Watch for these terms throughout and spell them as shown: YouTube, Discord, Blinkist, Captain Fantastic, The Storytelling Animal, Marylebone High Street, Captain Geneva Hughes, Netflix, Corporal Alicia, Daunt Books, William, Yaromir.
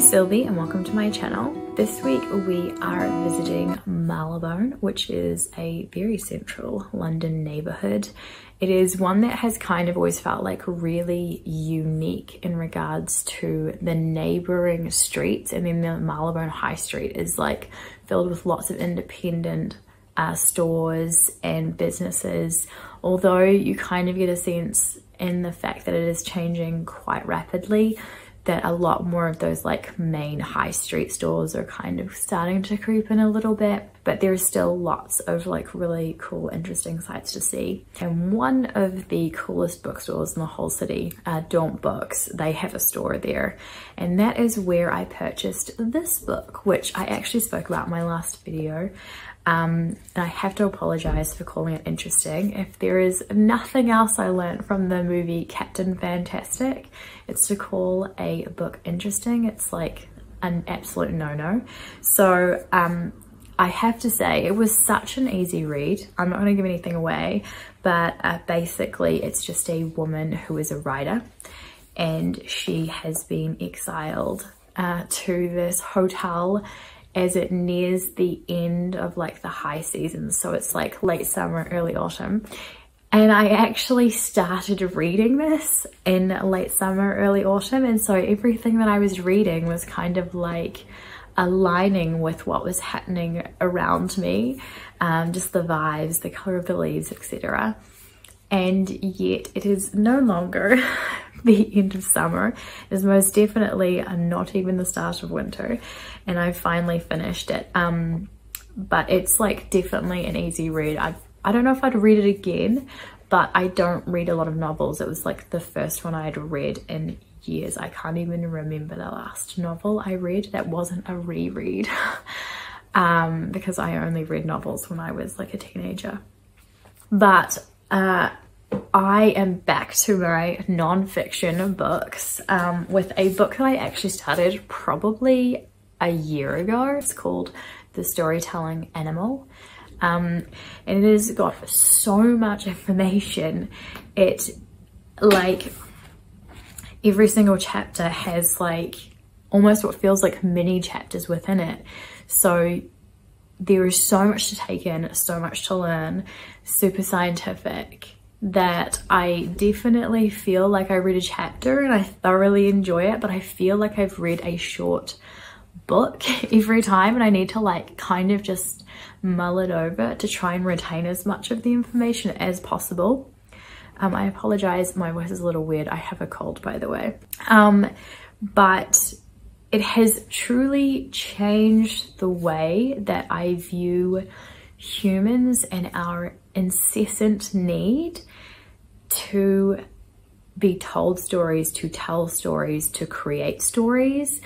Sylvie, and welcome to my channel. This week we are visiting Marylebone, which is a very central London neighbourhood. It is one that has kind of always felt like really unique in regards to the neighbouring streets. I mean, the Marylebone High Street is like filled with lots of independent stores and businesses, although you kind of get a sense in the fact that it is changing quite rapidly that a lot more of those like main high street stores are kind of starting to creep in a little bit, but there are still lots of like really cool, interesting sites to see. And one of the coolest bookstores in the whole city, Daunt Books, they have a store there. And that is where I purchased this book, which I actually spoke about in my last video. And I have to apologize for calling it interesting. If there is nothing else I learned from the movie Captain Fantastic, it's to call a book interesting. It's like an absolute no-no. So I have to say it was such an easy read. I'm not going to give anything away, but basically it's just a woman who is a writer and she has been exiled to this hotel as it nears the end of like the high season. So it's like late summer, early autumn. And I actually started reading this in late summer, early autumn. And so everything that I was reading was kind of like aligning with what was happening around me. Just the vibes, the color of the leaves, etc. And yet it is no longer the end of summer. Is most definitely not even the start of winter, and I finally finished it, but it's like definitely an easy read. I don't know if I'd read it again, but I don't read a lot of novels. It was like the first one I had read in years. I can't even remember the last novel I read that wasn't a reread, because I only read novels when I was like a teenager. But I am back to my non-fiction books with a book that I actually started probably a year ago. It's called The Storytelling Animal, and it has got so much information. It, like, every single chapter has like almost what feels like mini chapters within it. So there is so much to take in, so much to learn, super scientific, that I definitely feel like I read a chapter and I thoroughly enjoy it, but I feel like I've read a short book every time, and I need to like kind of just mull it over to try and retain as much of the information as possible. I apologize, my voice is a little weird. I have a cold, by the way. But it has truly changed the way that I view humans and our incessant need to be told stories, to tell stories, to create stories.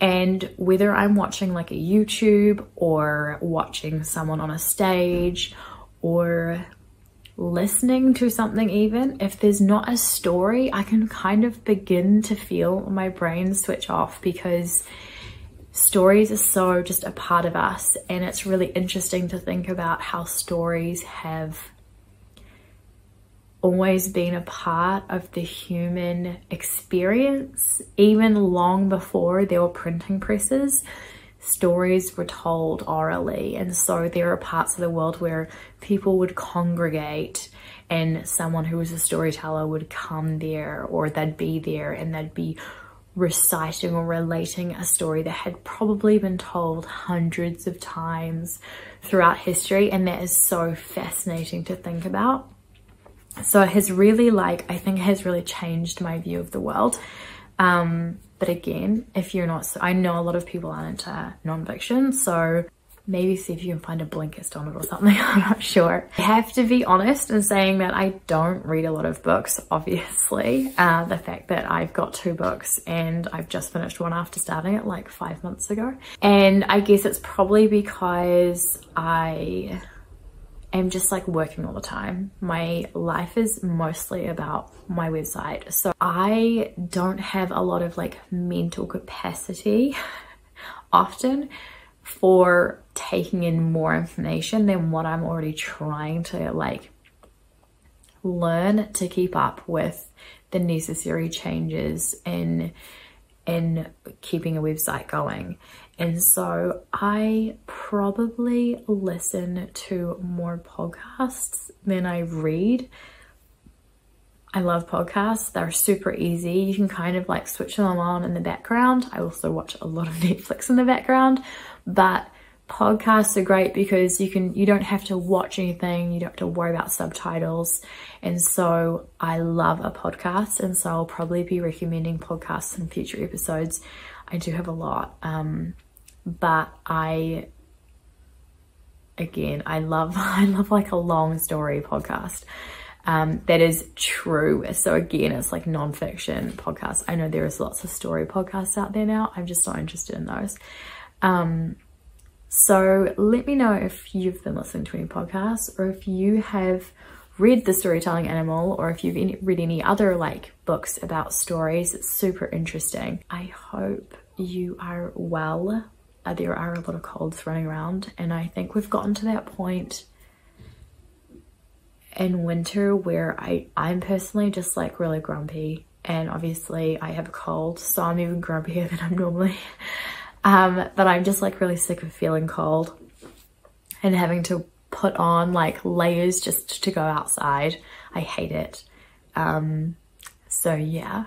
And whether I'm watching like a YouTube or watching someone on a stage or listening to something, even if there's not a story, I can kind of begin to feel my brain switch off, because stories are so just a part of us. And it's really interesting to think about how stories have always been a part of the human experience. Even long before there were printing presses, stories were told orally. And so there are parts of the world where people would congregate and someone who was a storyteller would come there, or they'd be there and they'd be reciting or relating a story that had probably been told hundreds of times throughout history. And that is so fascinating to think about. So it has really, like, I think it has really changed my view of the world. But again, if you're not, I know a lot of people aren't nonfiction, so Maybe see if you can find a Blinkist on it or something, I'm not sure. I have to be honest in saying that I don't read a lot of books, obviously. The fact that I've got two books and I've just finished one after starting it like 5 months ago. And I guess it's probably because I am just like working all the time. My life is mostly about my website. So I don't have a lot of like mental capacity often for taking in more information than what I'm already trying to like learn to keep up with the necessary changes in keeping a website going. And so I probably listen to more podcasts than I read. I love podcasts. They're super easy. You can kind of like switch them on in the background. I also watch a lot of Netflix in the background, but podcasts are great because you don't have to watch anything. You don't have to worry about subtitles. And so I love a podcast. And so I'll probably be recommending podcasts in future episodes. I do have a lot, but I love like a long story podcast. That is true. So again, it's like non-fiction podcasts. I know there is lots of story podcasts out there now. I'm just not interested in those. So let me know if you've been listening to any podcasts or if you have read The Storytelling Animal or if you've read any other like books about stories. It's super interesting. I hope you are well. There are a lot of colds running around and I think we've gotten to that point in winter where I'm personally just like really grumpy, and obviously I have a cold, so I'm even grumpier than I'm normally. But I'm just like really sick of feeling cold and having to put on like layers just to go outside. I hate it. So yeah.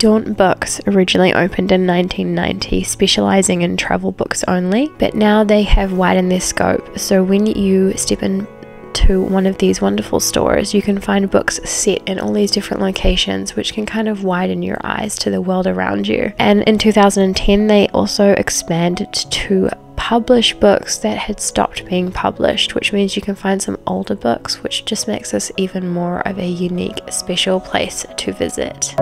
Daunt Books originally opened in 1990, specializing in travel books only, but now they have widened their scope. So when you step into one of these wonderful stores, you can find books set in all these different locations, which can kind of widen your eyes to the world around you. And in 2010, they also expanded to publish books that had stopped being published, which means you can find some older books, which just makes this even more of a unique, special place to visit.